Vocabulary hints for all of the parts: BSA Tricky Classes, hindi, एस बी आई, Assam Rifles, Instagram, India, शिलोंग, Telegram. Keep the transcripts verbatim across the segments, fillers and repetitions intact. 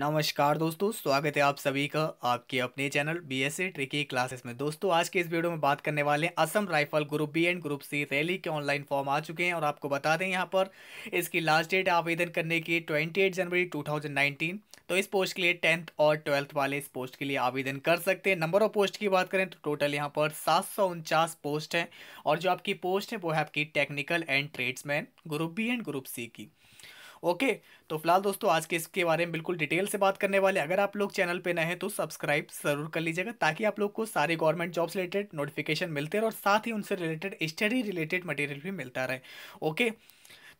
नमस्कार दोस्तों, स्वागत है आप सभी का आपके अपने चैनल बीएसए ट्रिकी क्लासेस में। दोस्तों आज के इस वीडियो में बात करने वाले हैं Assam rifle group B and group C rally के ऑनलाइन फॉर्म आ चुके हैं और आपको बता दें यहां पर इसकी लास्ट डेट आवेदन करने की अट्ठाईस जनवरी दो हज़ार उन्नीस। तो इस पोस्ट के लिए टेंथ और ट्वेल्थ वाले इस पोस्ट के लिए आवेदन कर सकते हैं। नंबर ऑफ पोस्ट की बात करें तो टोटल यहाँ पर सात सौ उनचास पोस्ट हैं और जो आपकी पोस्ट है वो है आपकी technical and tradesman group B and group C की। ओके okay, तो फिलहाल दोस्तों आज के इसके बारे में बिल्कुल डिटेल से बात करने वाले। अगर आप लोग चैनल पे नए हैं तो सब्सक्राइब जरूर कर लीजिएगा ताकि आप लोग को सारे गवर्नमेंट जॉब्स रिलेटेड नोटिफिकेशन मिलते रहे और साथ ही उनसे रिलेटेड स्टडी रिलेटेड मटेरियल भी मिलता रहे। ओके okay,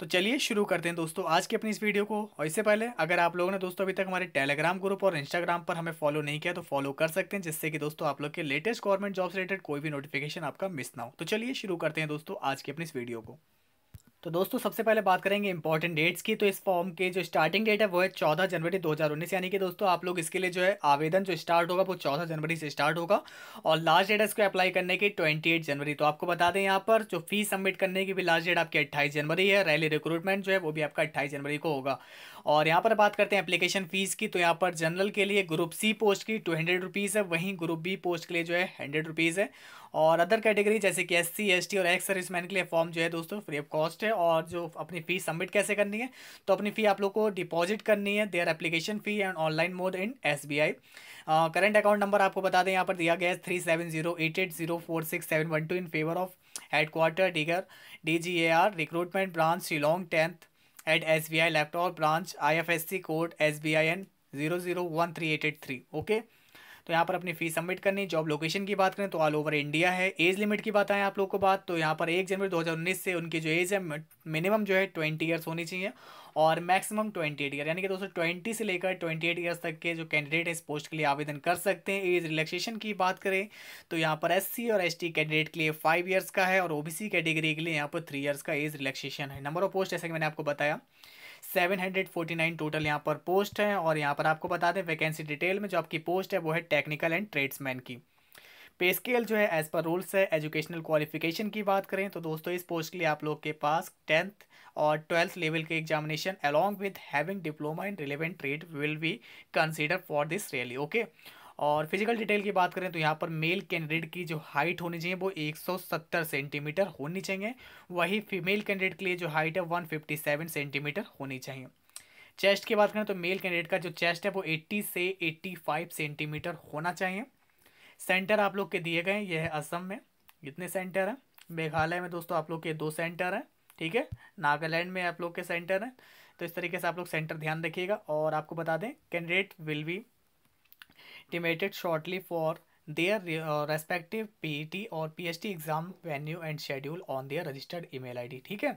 तो चलिए शुरू करते हैं दोस्तों आज के अपनी इस वीडियो को। और इससे पहले अगर आप लोगों ने दोस्तों अभी तक हमारे टेलीग्राम ग्रुप और इंस्टाग्राम पर हमें फॉलो नहीं किया तो फॉलो कर सकते हैं, जिससे कि दोस्तों आप लोग के लेटेस्ट गवर्नमेंट जॉब्स रिलेटेड कोई भी नोटिफिकेशन आपका मिस ना हो। तो चलिए शुरू करते हैं दोस्तों आज की अपनी इस वीडियो को। तो दोस्तों सबसे पहले बात करेंगे इंपॉर्टेंट डेट्स की। तो इस फॉर्म के जो स्टार्टिंग डेट है वो है चौदह जनवरी दो हज़ार उन्नीस, यानी कि दोस्तों आप लोग इसके लिए जो है आवेदन जो स्टार्ट होगा वो चौदह जनवरी से स्टार्ट होगा और लास्ट डेट है इसको अप्लाई करने की अट्ठाईस जनवरी। तो आपको बता दें यहाँ पर जो फीस सबमिट करने की भी लास्ट डेट आपकी अट्ठाईस जनवरी है। रैली रिक्रूटमेंट जो है वो भी आपका अट्ठाईस जनवरी को होगा। और यहाँ पर बात करते हैं एप्लीकेशन फीस की। तो यहाँ पर जनरल के लिए ग्रुप सी पोस्ट की टू हंड्रेड रुपीज़ है, वहीं ग्रुप बी पोस्ट के लिए जो है हंड्रेड रुपीज़ है। और अदर कैटेगरी जैसे कि एस सी एस टी और एक्स सर्विसमैन के लिए फॉर्म जो है दोस्तों फ्री ऑफ कॉस्ट है। और जो अपनी फीस सबमिट कैसे करनी है तो अपनी फ़ी आप लोग को डिपॉजिट करनी है, their application fee and online mode in SBI. Current account number आपको बता दें यहाँ पर दिया गया है three seven zero eight eight zero four six seven one two in favour of headquarter DGAR D G A R recruitment branch शिलोंग tenth at एस बी आई लैपटॉप branch I F S C code एस बी आई N zero zero one three eight eight three. Okay, तो यहाँ पर अपनी fees submit करनी। Job location की बात करें तो ऑल ओवर इंडिया है। एज लिमिट की बात आए आप लोग को बात तो यहाँ पर एक जनवरी दो हज़ार उन्नीस से उनकी जो एज है मिनिमम जो है ट्वेंटी ईयर्स होनी चाहिए और मैक्सिमम ट्वेंटी एट ईयर, यानी कि दोस्तों ट्वेंटी से लेकर ट्वेंटी एट ईयर्स तक के जो कैंडिडेट है इस पोस्ट के लिए आवेदन कर सकते हैं। एज रिलैक्सेशन की बात करें तो यहाँ पर एससी और एसटी कैंडिडेट के लिए फाइव ईयर्स का है और ओबीसी कैटेगरी के लिए यहाँ पर थ्री ईयर्स का एज रिलैक्सेशन है। नंबर ऑफ पोस्ट जैसे कि मैंने आपको बताया seven hundred forty nine total यहाँ पर पोस्ट है। और यहाँ पर आपको बता दें वैकेंसी डिटेल में जो आपकी पोस्ट है वो है टेक्निकल एंड ट्रेड्समैन की। पे स्केल जो है एज पर रूल्स है। एजुकेशनल क्वालिफिकेशन की बात करें तो दोस्तों इस पोस्ट के लिए आप लोग के पास टेंथ और ट्वेल्थ लेवल के examination along with having diploma in relevant trade will be consider for this rally. Okay, और फिजिकल डिटेल की बात करें तो यहाँ पर मेल कैंडिडेट की जो हाइट होनी चाहिए वो एक सौ सत्तर सेंटीमीटर होनी चाहिए, वही फीमेल कैंडिडेट के लिए जो हाइट है एक सौ सत्तावन सेंटीमीटर होनी चाहिए। चेस्ट की बात करें तो मेल कैंडिडेट का जो चेस्ट है वो अस्सी से पचासी सेंटीमीटर होना चाहिए। सेंटर आप लोग के दिए गए हैं, यह है असम में जितने सेंटर हैं, मेघालय में दोस्तों आप लोग के दो सेंटर हैं, ठीक है, नागालैंड में आप लोग के सेंटर हैं। तो इस तरीके से आप लोग सेंटर ध्यान रखिएगा। और आपको बता दें candidate will be intimated shortly for their uh, respective P E T or P S T exam venue and schedule on their registered email I D। ठीक है,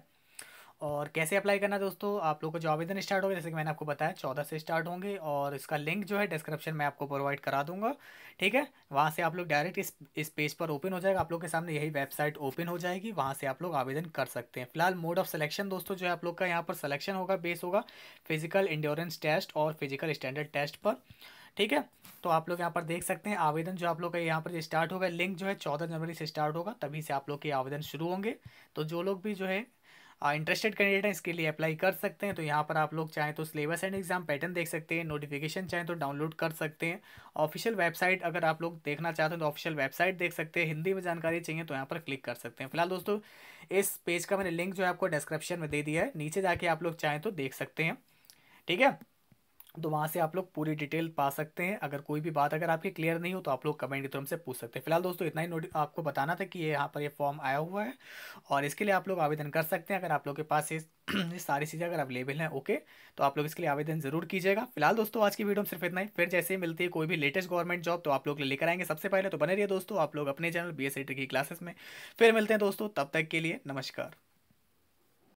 और कैसे अप्लाई करना दोस्तों आप लोगों को जो आवेदन स्टार्ट होगा जैसे कि मैंने आपको बताया चौदह से स्टार्ट होंगे और इसका लिंक जो है डिस्क्रिप्शन में आपको प्रोवाइड करा दूंगा, ठीक है। वहां से आप लोग डायरेक्ट इस इस पेज पर ओपन हो जाएगा, आप लोग के सामने यही वेबसाइट ओपन हो जाएगी, वहां से आप लोग आवेदन कर सकते हैं। फिलहाल मोड ऑफ सिलेक्शन दोस्तों जो है आप लोग का यहाँ पर सिलेक्शन होगा बेस होगा फिजिकल इंड्योरेंस टेस्ट और फिजिकल स्टैंडर्ड टेस्ट पर, ठीक है। तो आप लोग यहाँ पर देख सकते हैं आवेदन जो आप लोग का यहाँ पर स्टार्ट होगा, लिंक जो है चौदह जनवरी से स्टार्ट होगा, तभी से आप लोग के आवेदन शुरू होंगे। तो जो लोग भी जो है इंटरेस्टेड कैंडिडेट हैं इसके लिए अप्लाई कर सकते हैं। तो यहाँ पर आप लोग चाहें तो सिलेबस एंड एग्जाम पैटर्न देख सकते हैं, नोटिफिकेशन चाहें तो डाउनलोड कर सकते हैं। ऑफिशियल वेबसाइट अगर आप लोग देखना चाहते हैं तो ऑफिशियल वेबसाइट देख सकते हैं। हिंदी में जानकारी चाहिए तो यहाँ पर क्लिक कर सकते हैं। फिलहाल दोस्तों इस पेज का मैंने लिंक जो है आपको डिस्क्रिप्शन में दे दिया है, नीचे जाके आप लोग चाहें तो देख सकते हैं, ठीक है। तो वहाँ से आप लोग पूरी डिटेल पा सकते हैं। अगर कोई भी बात अगर आपकी क्लियर नहीं हो तो आप लोग कमेंट के थ्रू हमसे पूछ सकते हैं। फिलहाल दोस्तों इतना ही नोटिस आपको बताना था कि ये यहाँ पर ये फॉर्म आया हुआ है और इसके लिए आप लोग आवेदन कर सकते हैं अगर आप लोग के पास ये सारी चीज़ें अगर अवेलेबल हैं। ओके, तो आप लोग इसके लिए आवेदन जरूर कीजिएगा। फिलहाल दोस्तों आज की वीडियो में सिर्फ इतना ही, फिर जैसे ही मिलती है कोई भी लेटेस्ट गवर्नमेंट जॉब तो आप लोग लेकर आएंगे। सबसे पहले तो बने रहिए दोस्तों आप लोग अपने channel B S A tricky classes में। फिर मिलते हैं दोस्तों, तब तक के लिए नमस्कार।